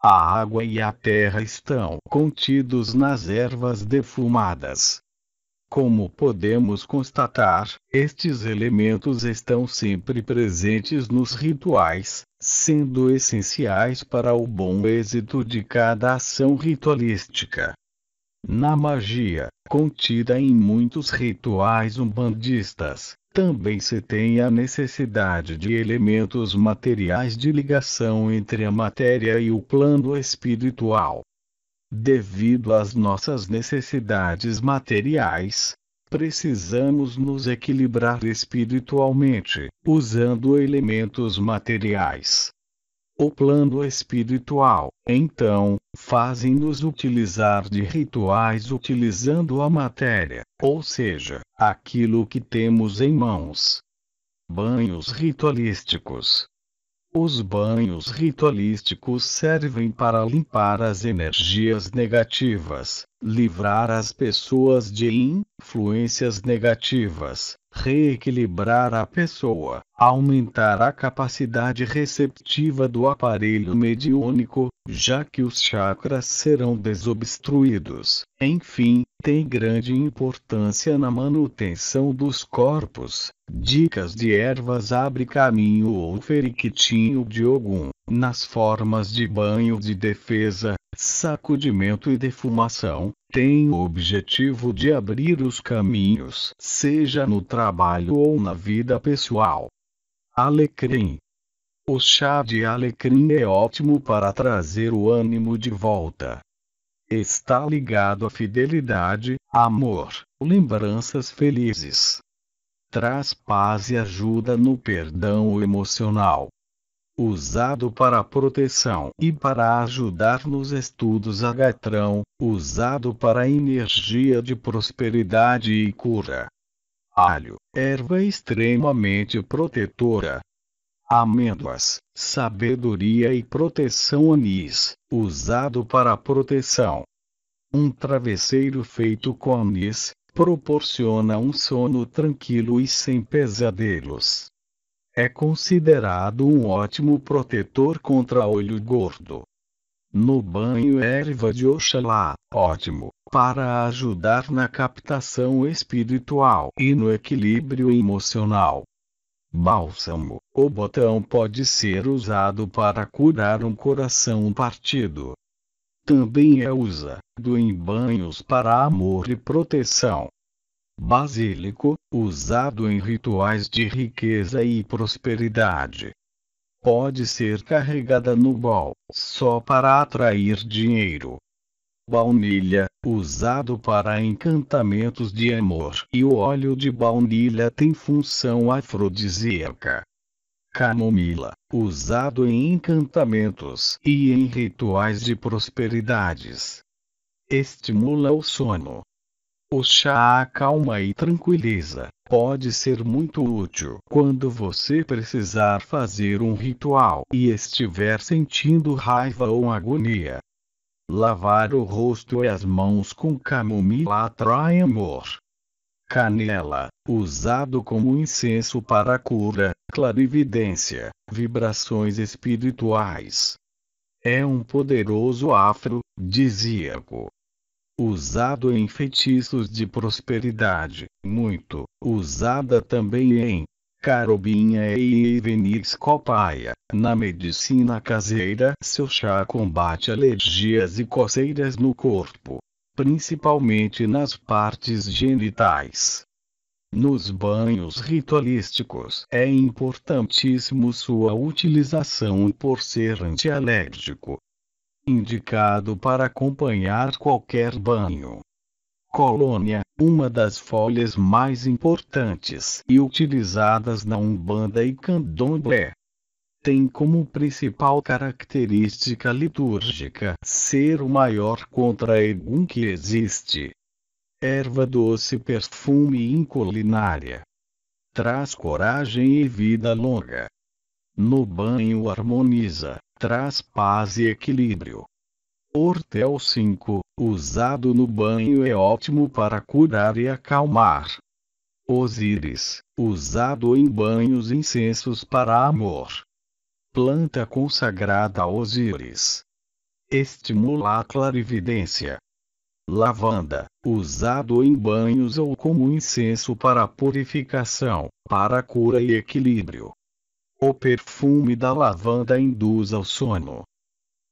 A água e a terra estão contidos nas ervas defumadas. Como podemos constatar, estes elementos estão sempre presentes nos rituais, sendo essenciais para o bom êxito de cada ação ritualística. Na magia, contida em muitos rituais umbandistas, também se tem a necessidade de elementos materiais de ligação entre a matéria e o plano espiritual. Devido às nossas necessidades materiais, precisamos nos equilibrar espiritualmente, usando elementos materiais. O plano espiritual, então, faz-nos utilizar de rituais utilizando a matéria, ou seja, aquilo que temos em mãos. Banhos ritualísticos. Os banhos ritualísticos servem para limpar as energias negativas, livrar as pessoas de influências negativas, reequilibrar a pessoa, aumentar a capacidade receptiva do aparelho mediúnico, já que os chakras serão desobstruídos. Enfim, tem grande importância na manutenção dos corpos. Dicas de ervas abre caminho ou feriquitinho de Ogum, nas formas de banho de defesa, sacudimento e defumação, tem o objetivo de abrir os caminhos, seja no trabalho ou na vida pessoal. Alecrim. O chá de alecrim é ótimo para trazer o ânimo de volta. Está ligado à fidelidade, amor, lembranças felizes. Traz paz e ajuda no perdão emocional. Usado para proteção e para ajudar nos estudos agatrão, usado para energia de prosperidade e cura. Alho, erva extremamente protetora. Amêndoas, sabedoria e proteção. Anis, usado para proteção. Um travesseiro feito com anis, proporciona um sono tranquilo e sem pesadelos. É considerado um ótimo protetor contra olho gordo. No banho erva de Oxalá, ótimo, para ajudar na captação espiritual e no equilíbrio emocional. Bálsamo, o botão pode ser usado para curar um coração partido. Também é usado em banhos para amor e proteção. basílico, usado em rituais de riqueza e prosperidade. Pode ser carregada no bol, só para atrair dinheiro. Baunilha, usado para encantamentos de amor, e o óleo de baunilha tem função afrodisíaca. Camomila, usado em encantamentos e em rituais de prosperidades. Estimula o sono. O chá acalma e tranquiliza, pode ser muito útil quando você precisar fazer um ritual e estiver sentindo raiva ou agonia. Lavar o rosto e as mãos com camomila atrai amor. Canela, usado como incenso para cura, clarividência, vibrações espirituais. É um poderoso afrodisíaco. Usado em feitiços de prosperidade, muito usada também em carobinha e veniscopaia. Na medicina caseira, seu chá combate alergias e coceiras no corpo, principalmente nas partes genitais. Nos banhos ritualísticos é importantíssimo sua utilização por ser antialérgico. Indicado para acompanhar qualquer banho. Colônia, uma das folhas mais importantes e utilizadas na Umbanda e Candomblé. Tem como principal característica litúrgica ser o maior contra-egum que existe. Erva doce, perfume e culinária. Traz coragem e vida longa. No banho harmoniza, traz paz e equilíbrio. Hortel cinco, usado no banho é ótimo para curar e acalmar. Osíris, usado em banhos incensos para amor. Planta consagrada a Osíris. Estimula a clarividência. Lavanda, usado em banhos ou como incenso para purificação, para cura e equilíbrio. O perfume da lavanda induz ao sono.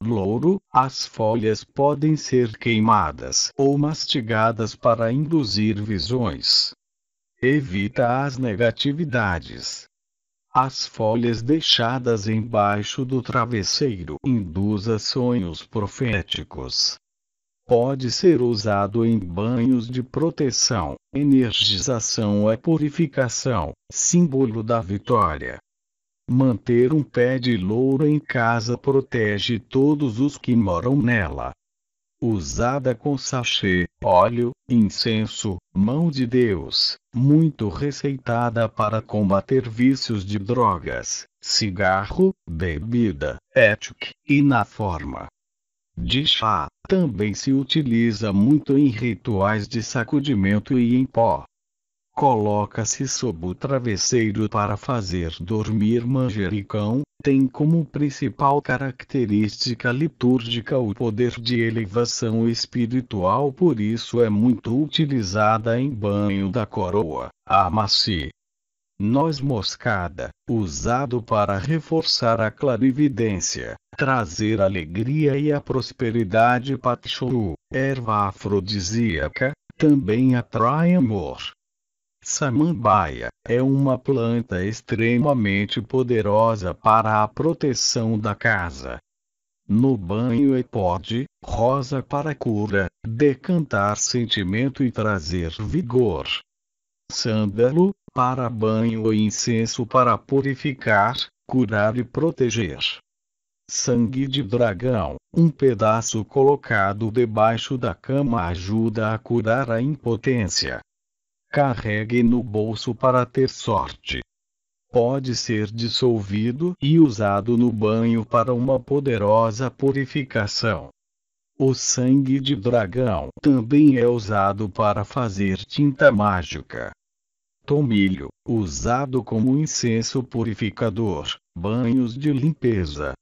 Louro, as folhas podem ser queimadas ou mastigadas para induzir visões. Evita as negatividades. As folhas deixadas embaixo do travesseiro induzem sonhos proféticos. Pode ser usado em banhos de proteção, energização e purificação, símbolo da vitória. Manter um pé de louro em casa protege todos os que moram nela. Usada com sachê, óleo, incenso, mão de Deus, muito receitada para combater vícios de drogas, cigarro, bebida, ética e na forma de chá, também se utiliza muito em rituais de sacudimento e em pó. Coloca-se sob o travesseiro para fazer dormir manjericão, tem como principal característica litúrgica o poder de elevação espiritual, por isso é muito utilizada em banho da coroa, a maci. Noz moscada, usado para reforçar a clarividência, trazer alegria e a prosperidade. Patchouli, erva afrodisíaca, também atrai amor. Samambaia, é uma planta extremamente poderosa para a proteção da casa. No banho e pode, rosa para cura, decantar sentimento e trazer vigor. Sândalo, para banho e incenso para purificar, curar e proteger. Sangue de dragão, um pedaço colocado debaixo da cama ajuda a curar a impotência. Carregue no bolso para ter sorte. Pode ser dissolvido e usado no banho para uma poderosa purificação. O sangue de dragão também é usado para fazer tinta mágica. Tomilho, usado como incenso purificador, banhos de limpeza.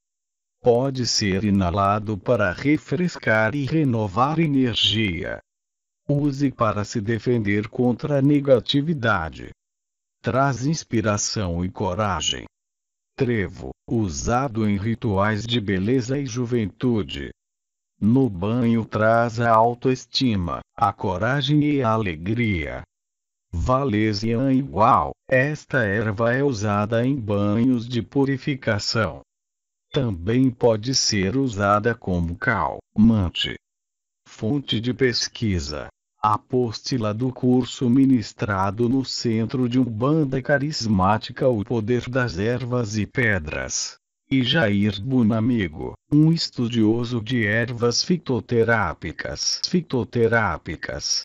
Pode ser inalado para refrescar e renovar energia. Use para se defender contra a negatividade. Traz inspiração e coragem. Trevo, usado em rituais de beleza e juventude. No banho traz a autoestima, a coragem e a alegria. Valeriana igual. Esta erva é usada em banhos de purificação. Também pode ser usada como calmante. Fonte de pesquisa: apostila do curso ministrado no Centro de Umbanda Carismática O Poder das Ervas e Pedras. E Jair Bonamigo, um estudioso de ervas fitoterápicas. fitoterápicas.